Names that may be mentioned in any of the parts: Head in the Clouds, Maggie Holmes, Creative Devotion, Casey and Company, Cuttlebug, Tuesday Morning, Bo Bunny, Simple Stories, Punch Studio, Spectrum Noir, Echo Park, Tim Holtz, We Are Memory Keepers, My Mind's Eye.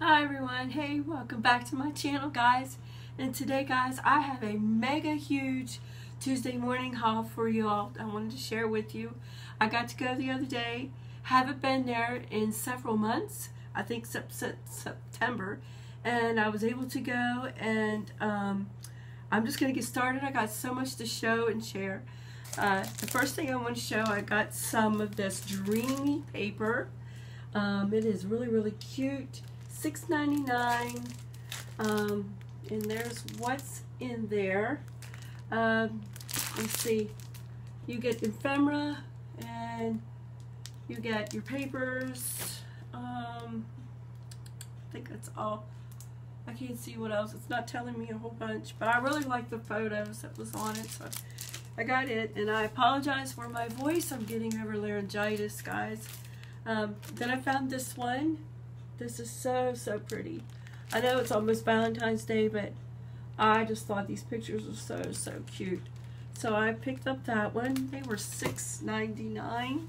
Hi everyone, hey, welcome back to my channel guys, and today guys I have a mega huge Tuesday morning haul for you all. I wanted to share with you. I got to go the other day, haven't been there in several months, I think September, and I was able to go, and I'm just gonna get started. I got so much to show and share. The first thing I want to show, I got some of this dreamy paper. It is really cute. $6.99, and there's what's in there. Let's see, you get ephemera and you get your papers. I think that's all. I can't see what else, it's not telling me a whole bunch, but I really like the photos that was on it, so I got it. And I apologize for my voice, I'm getting over laryngitis guys. Then I found this one. This is so pretty. I know it's almost Valentine's Day, but I just thought these pictures were so cute. So I picked up that one. They were $6.99.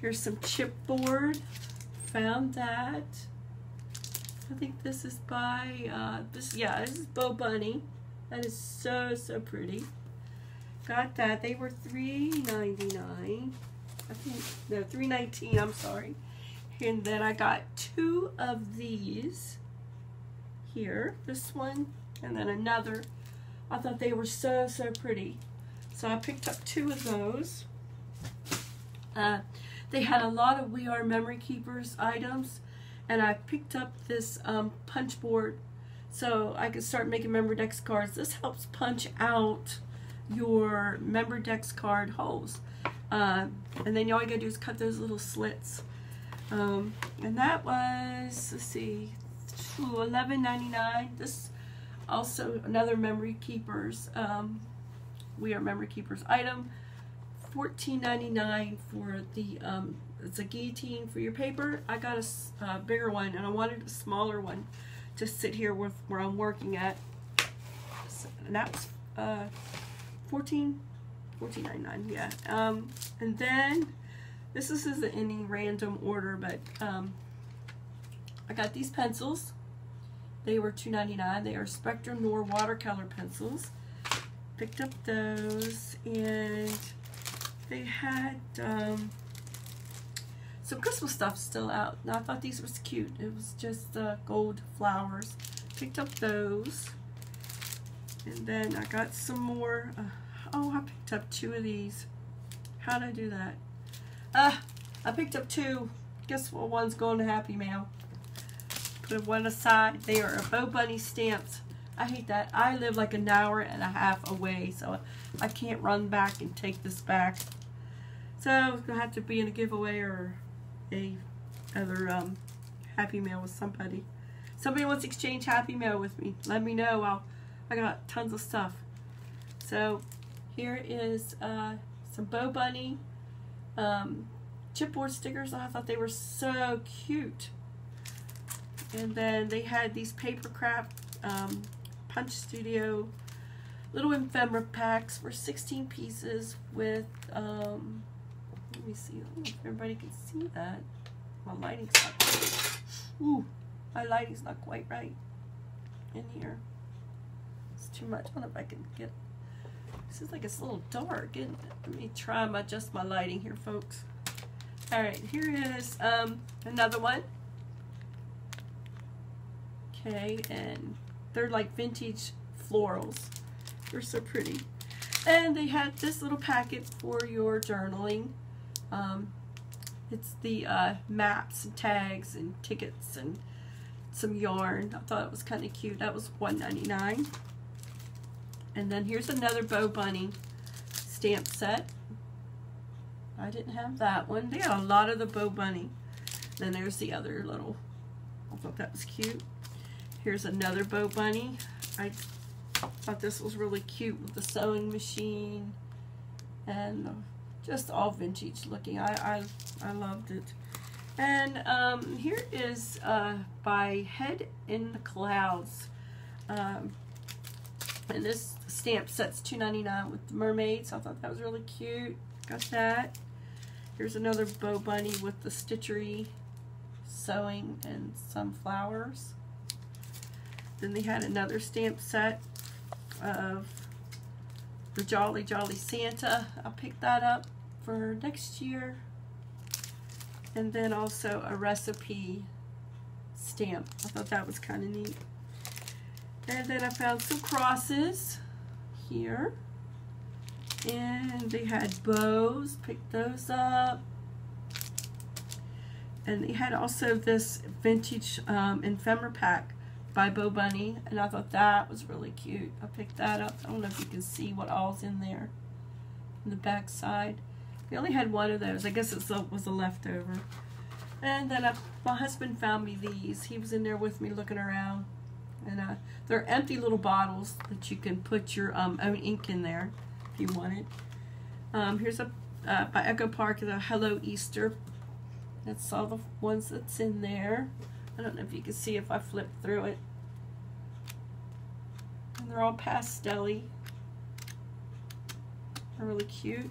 Here's some chipboard. Found that. I think this is by, this is Bo Bunny. That is so pretty. Got that. They were $3.99. I think, no, $3.19, I'm sorry. And then I got two of these here, this one and then another. I thought they were so pretty, so I picked up two of those. They had a lot of We Are Memory Keepers items, and I picked up this punch board so I could start making member decks cards. This helps punch out your member decks card holes, and then all you gotta do is cut those little slits. And that was, let's see, $11.99. This also another Memory Keepers, We Are Memory Keepers item. $14.99 for the, it's a guillotine for your paper. I got a bigger one, and I wanted a smaller one to sit here with where I'm working at. So, and that was $14.99, yeah. And then this isn't any random order, but I got these pencils. They were $2.99. They are Spectrum Noir watercolor pencils. Picked up those, and they had some Christmas stuff still out. And I thought these were cute. It was just gold flowers. Picked up those, and then I got some more. Oh, I picked up two of these. How'd I do that? I picked up two. Guess what, one's going to Happy Mail. Put one aside. They are Bo Bunny stamps. I hate that. I live like an hour and a half away, so I can't run back and take this back. So it's going to have to be in a giveaway or a other Happy Mail with somebody. Somebody wants to exchange Happy Mail with me, let me know. I got tons of stuff. So here is some Bo Bunny chipboard stickers. I thought they were so cute. And then they had these paper craft Punch Studio little ephemera packs for 16 pieces with let me see if everybody can see that. My lighting's not quite, ooh, my lighting's not quite right in here. It's too much. I don't know if I can get. This is like it's a little dark, isn't it? Let me try and adjust my lighting here, folks. Alright, here is another one. Okay, and they're like vintage florals. They're so pretty. And they had this little packet for your journaling. It's the maps and tags and tickets and some yarn. I thought it was kind of cute. That was $1.99. And then here's another Bo Bunny stamp set. I didn't have that one. They had a lot of the Bo Bunny. Then there's the other little, I thought that was cute. Here's another Bo Bunny. I thought this was really cute with the sewing machine and just all vintage looking. I loved it. And here is by Head in the Clouds. And this stamp set's $2.99 with the mermaids. I thought that was really cute. Got that. Here's another Bo Bunny with the stitchery sewing and some flowers. Then they had another stamp set of the Jolly Jolly Santa. I'll pick that up for next year. And then also a recipe stamp. I thought that was kind of neat. And then I found some crosses here. And they had bows, picked those up. And they had also this vintage ephemera pack by Bo Bunny, and I thought that was really cute. I picked that up. I don't know if you can see what all's in there on the back side. We only had one of those. I guess it was a leftover. And then my husband found me these. He was in there with me looking around. And they're empty little bottles that you can put your own ink in there if you want it. Here's a by Echo Park, the Hello Easter. That's all the ones that's in there. I don't know if you can see if I flip through it. And they're all pastel-y. They're really cute.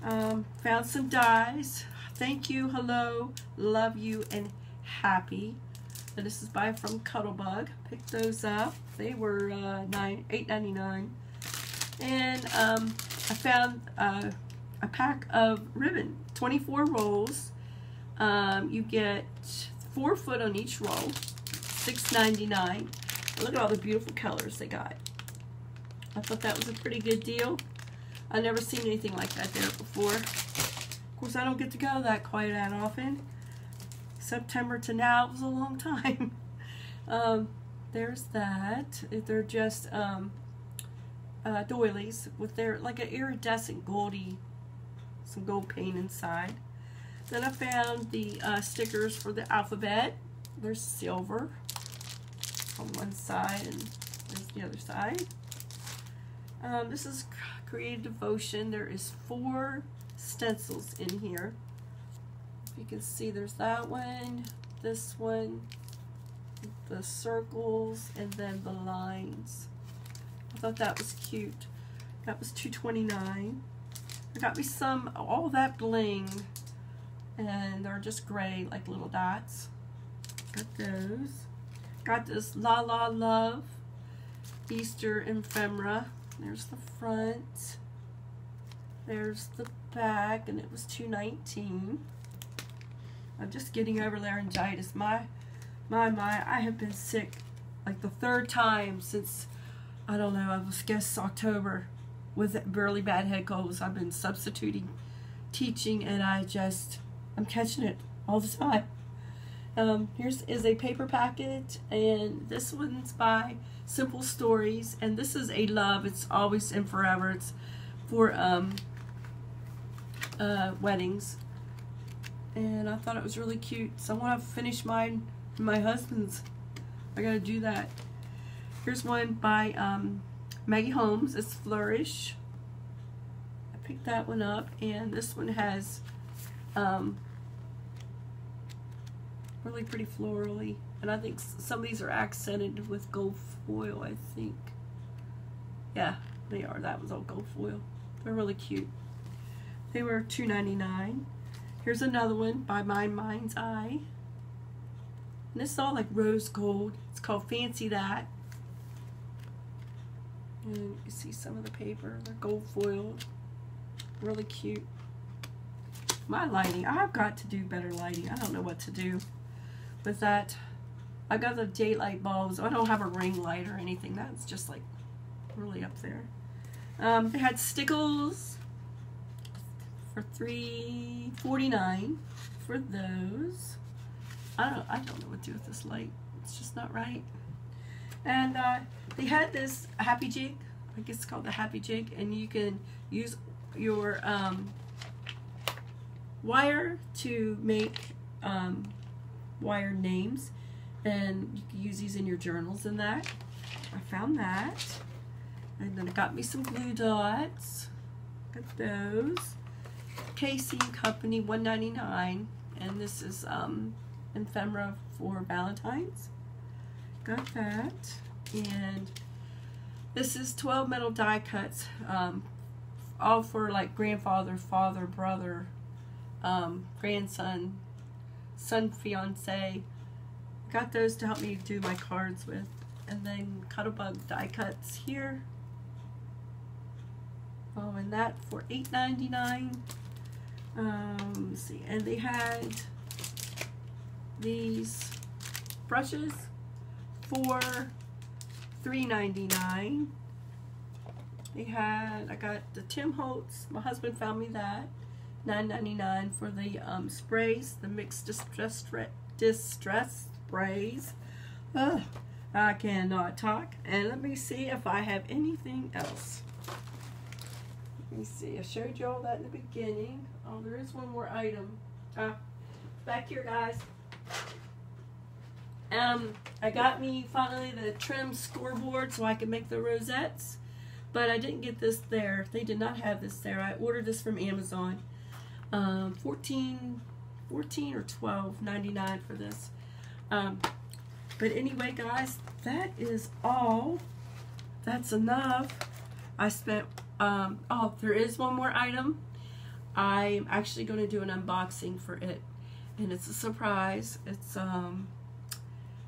Found some dies. Thank you, hello, love you, and happy. And this is from Cuttlebug. Picked those up. They were $8.99. And I found a pack of ribbon, 24 rolls. You get 4 foot on each roll, $6.99. Look at all the beautiful colors they got. I thought that was a pretty good deal. I've never seen anything like that there before. Of course, I don't get to go that quite that often. September to now, it was a long time. There's that. They're just doilies with their like an iridescent goldy, some gold paint inside. Then I found the stickers for the alphabet. They're silver on one side, and there's the other side. This is Creative Devotion. There is 4 stencils in here. If you can see, there's that one, this one, the circles, and then the lines. I thought that was cute. That was $2.29. I got me some, all that bling. And they're just gray, like little dots. Got those. Got this La La Love Easter ephemera. There's the front. There's the back, and it was $2.19. I'm just getting over laryngitis. My, I have been sick like the 3rd time since, I don't know, I was guess October with really bad head colds. I've been substituting teaching, and I'm catching it all the time. Here's is a paper packet, and this one's by Simple Stories, and this is a love. It's always and forever. It's for weddings, and I thought it was really cute. So I want to finish mine and my husband's. I gotta do that. Here's one by Maggie Holmes. It's Flourish. I picked that one up, and this one has really pretty florally, and I think some of these are accented with gold foil, I think. Yeah, they are. That was all gold foil. They're really cute. They were $2.99. Here's another one by My Mind's Eye. And this is all like rose gold. It's called Fancy That. And you can see some of the paper. They're gold foiled. Really cute. My lighting, I've got to do better lighting. I don't know what to do with that. I got the daylight bulbs. I don't have a ring light or anything. That's just like really up there. They had stickles for $3.49 for those. I don't know what to do with this light. It's just not right. And they had this happy jig. I guess it's called the happy jig, and you can use your wire to make wire names, and you can use these in your journals and that. I found that, and then I got me some glue dots. Got those. Casey and Company, $1.99, and this is ephemera for Valentine's. Got that, and this is 12 metal die cuts, all for like grandfather, father, brother, grandson, Sun Fiance. Got those to help me do my cards with. And then Cuttlebug die cuts here. And that for $8.99. Let's see, and they had these brushes for $3.99. I got the Tim Holtz. My husband found me that $9.99 for the sprays, the mixed distress sprays. Ugh, I cannot talk. And let me see if I have anything else. Let me see. I showed you all that in the beginning. Oh, there is one more item. Back here, guys. I got me finally the trim scoreboard so I can make the rosettes, but I didn't get this there. They did not have this there. I ordered this from Amazon. $14 or $12.99 for this. But anyway, guys, that is all. That's enough. I spent. Oh, there is one more item. I'm actually going to do an unboxing for it, and it's a surprise. It's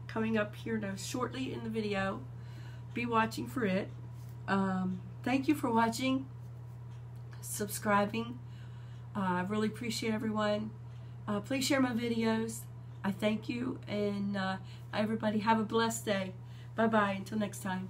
coming up here now shortly in the video. Be watching for it. Thank you for watching, subscribing. I really appreciate everyone. Please share my videos. I thank you, and everybody have a blessed day. Bye bye until next time.